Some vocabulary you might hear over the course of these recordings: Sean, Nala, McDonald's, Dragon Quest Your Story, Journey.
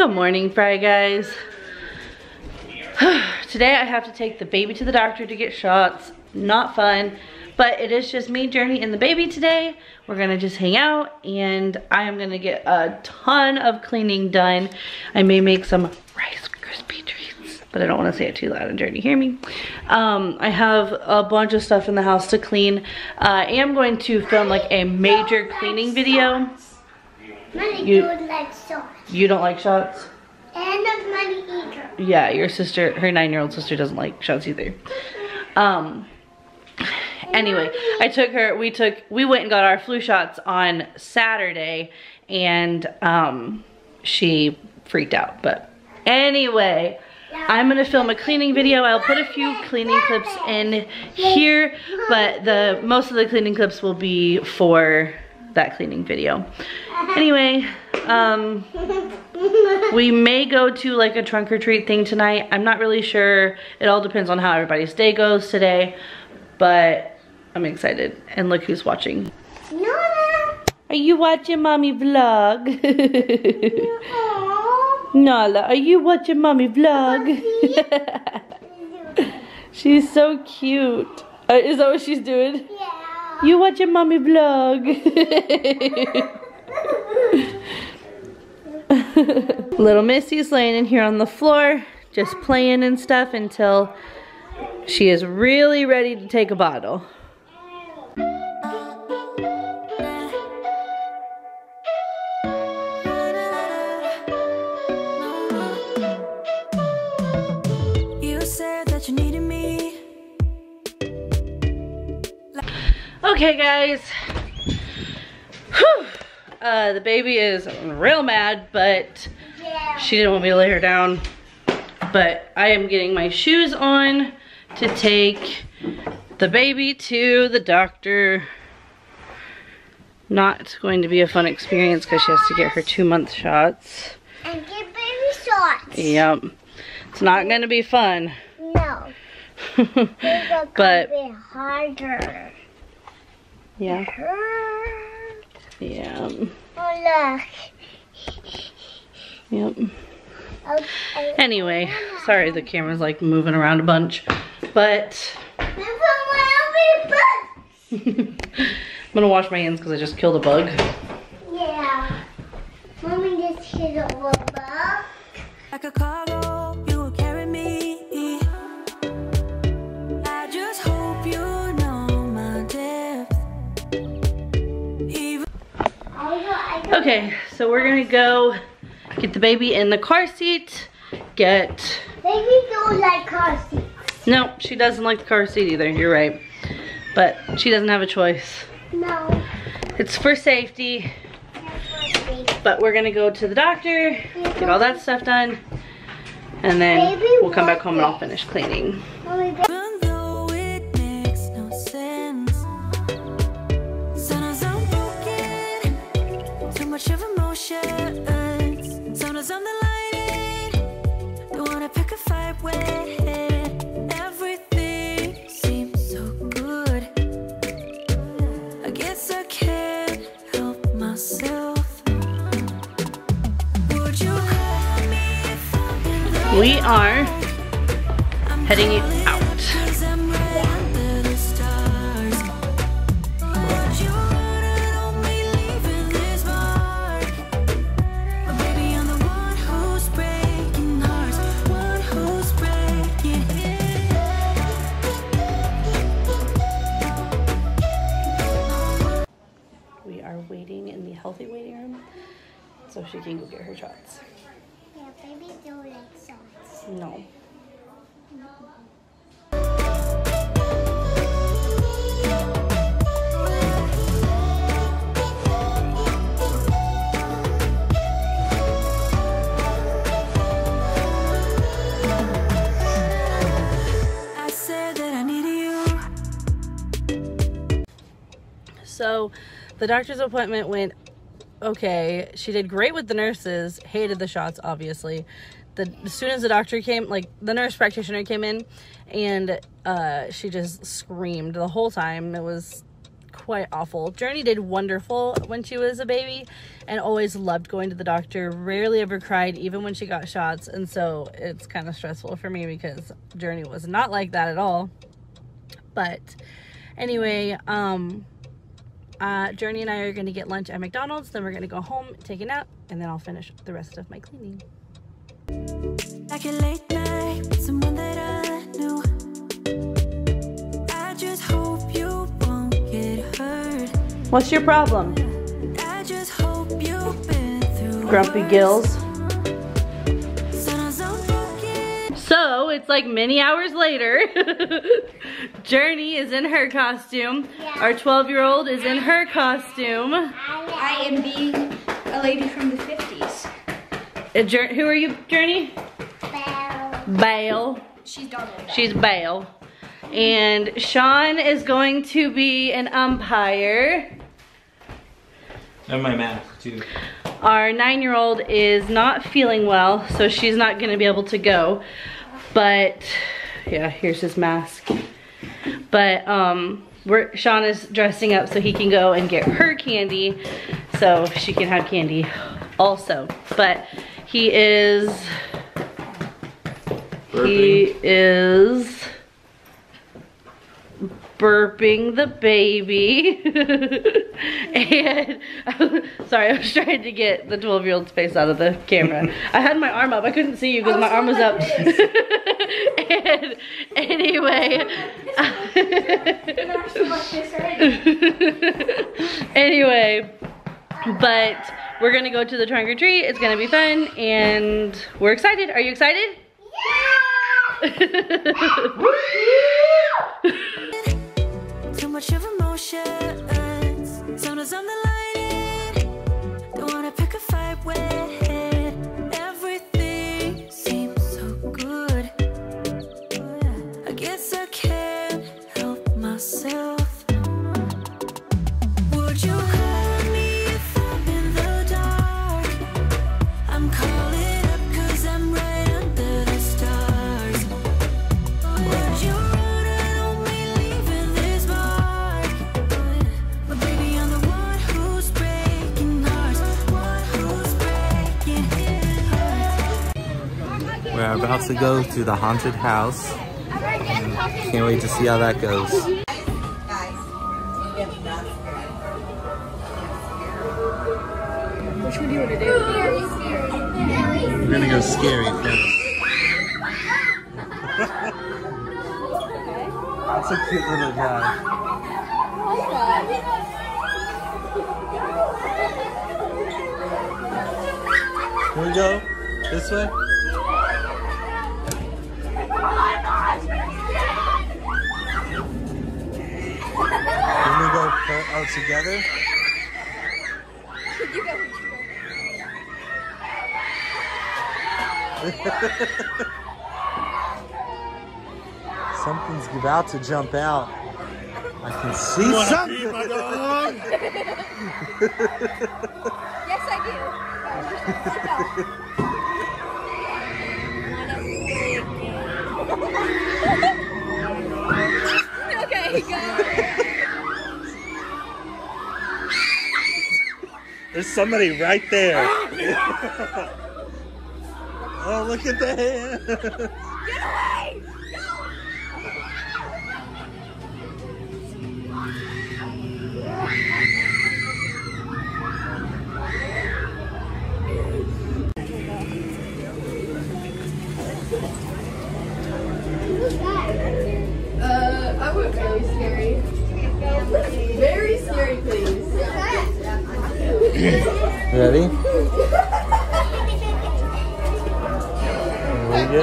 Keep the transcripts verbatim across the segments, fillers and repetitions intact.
Good morning, Fry Guys. Today I have to take the baby to the doctor to get shots. Not fun, but it is just me, Journey, and the baby today. We're gonna just hang out, and I am gonna get a ton of cleaning done. I may make some Rice Krispie treats, but I don't wanna say it too loud and Journey hear me. Um, I have a bunch of stuff in the house to clean. Uh, I am going to film like a major cleaning video. You, don't like shots. You don't like shots? And I'm not an eater. Yeah, your sister, her nine-year-old sister doesn't like shots either. Um, anyway, I took her, we took, we went and got our flu shots on Saturday, and um, she freaked out. But anyway, I'm gonna film a cleaning video. I'll put a few cleaning clips in here, but the most of the cleaning clips will be for that cleaning video. Anyway, um, we may go to like a trunk or treat thing tonight. I'm not really sure. It all depends on how everybody's day goes today, but I'm excited. And look who's watching. Nala! Are you watching mommy vlog? Nala, are you watching mommy vlog? She's so cute. Uh, is that what she's doing? Yeah. You watching mommy vlog. Little Missy's laying in here on the floor, just playing and stuff until she is really ready to take a bottle. Okay guys, whew. Uh, the baby is real mad, but yeah. She didn't want me to lay her down, but I am getting my shoes on to take the baby to the doctor. Not going to be a fun experience because she has to get her two month shots. And get baby shots. Yep. It's not going to be fun. No. It's going to be harder. Yeah. Yeah. Oh, look. Yep. Okay. Anyway, sorry the camera's like moving around a bunch, but I'm gonna wash my hands because I just killed a bug. Yeah. Mommy just killed a bug. Like a cargo, you will carry me. I just hope you. Okay, so we're gonna go get the baby in the car seat, get... Baby don't like car seats. No, she doesn't like the car seat either, you're right. But she doesn't have a choice. No. It's for safety. It's for safety. But we're gonna go to the doctor, get all that stuff done, and then baby we'll come back home and I'll finish cleaning. Mommy, we are heading out. We are waiting in the healthy waiting room so she can go get her shots. Yeah, baby don't like shots. No. I said that I needed you. So the doctor's appointment went okay. She did great with the nurses, hated the shots obviously. The as soon as the doctor came, like the nurse practitioner came in, and uh she just screamed the whole time. It was quite awful. Journey did wonderful when she was a baby and always loved going to the doctor, rarely ever cried, even when she got shots. And so it's kind of stressful for me because Journey was not like that at all. But anyway, um, uh, Journey and I are going to get lunch at McDonald's, then we're going to go home, take a nap, and then I'll finish the rest of my cleaning. Like a late night with someone that I knew. I just hope you won't get hurt. What's your problem? I just hope you've been through grumpy gills. So it's like many hours later. Journey is in her costume. Yeah. Our twelve year old is in her costume. I am being a lady from the fifties. A who are you, Journey? Bail. Bail. She's Donald. She's Bail. And Sean is going to be an umpire. And my mask too. Our nine year old is not feeling well, so she's not going to be able to go. But yeah, here's his mask. But um, we're, Sean is dressing up so he can go and get her candy, so she can have candy also. But he is burping. He is burping the baby. And sorry, I was trying to get the twelve year old's face out of the camera. I had my arm up. I couldn't see you because my arm was up. And anyway, anyway, but we're gonna go to the trunk or treat. It's gonna be fun, and we're excited. Are you excited? Yeah. Too much of emotions. Sometimes I'm delighted. Don't wanna pick a fight with everything seems so good. I guess I can't help myself. Would you call me if I'm in the dark? I'm calling up 'cause I'm right under the stars. Would you? We're about to go to the haunted house. Can't wait to see how that goes. Which one do you want to do? We're gonna go scary first. That's a cute little guy. Can we go this way? All together. Something's about to jump out. I can see you something. Pee, my dog? Yes, I do. Okay, go. There's somebody right there. Oh, look at the hand. Get away! No! Uh, I want really scary. Very scary, please. Ready? Here we go.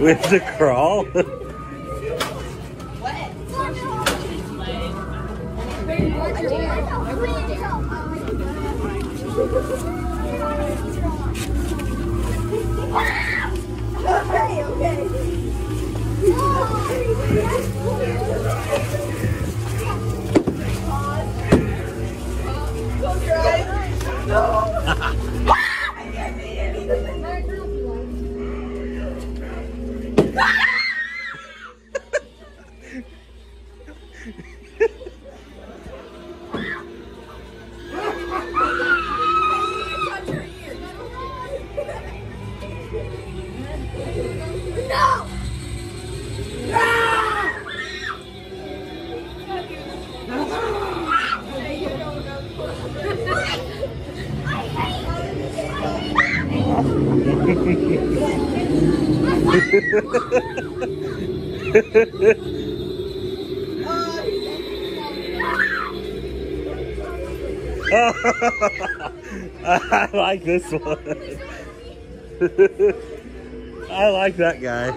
We have to crawl? What? I like this one. I like that guy.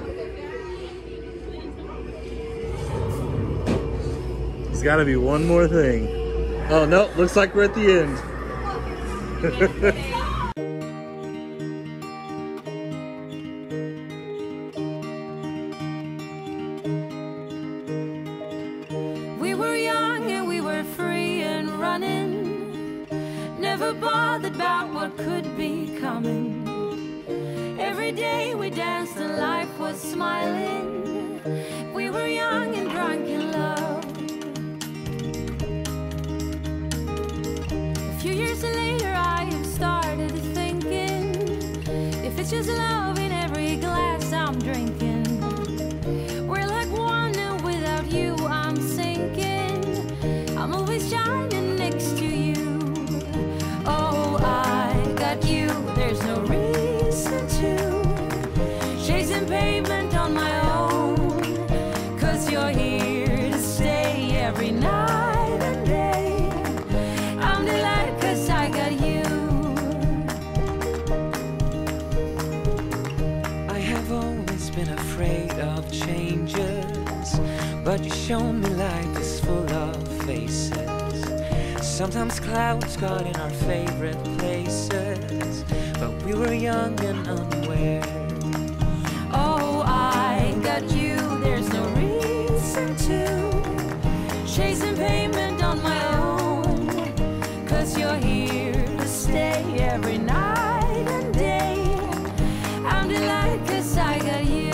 There's got to be one more thing. Oh no, looks like we're at the end. Sometimes clouds got in our favorite places, but we were young and unaware. Oh, I got you, there's no reason to chasing payment on my own, 'cause you're here to stay every night and day. I'm delighted 'cause I got you.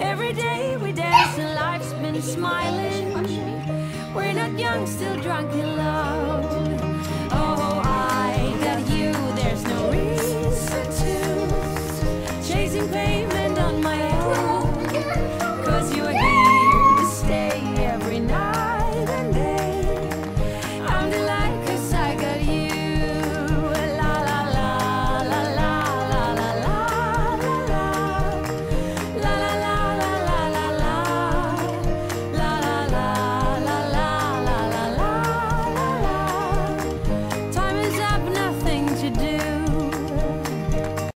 Every day we dance and life's been smiling. We're not young, still drunk in love.